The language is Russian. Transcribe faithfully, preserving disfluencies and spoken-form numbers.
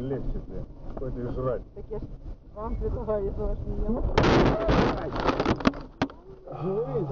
легче, блин. Что тебе жрать? Так я ж вам предлагаю, если ваш меня... Живые,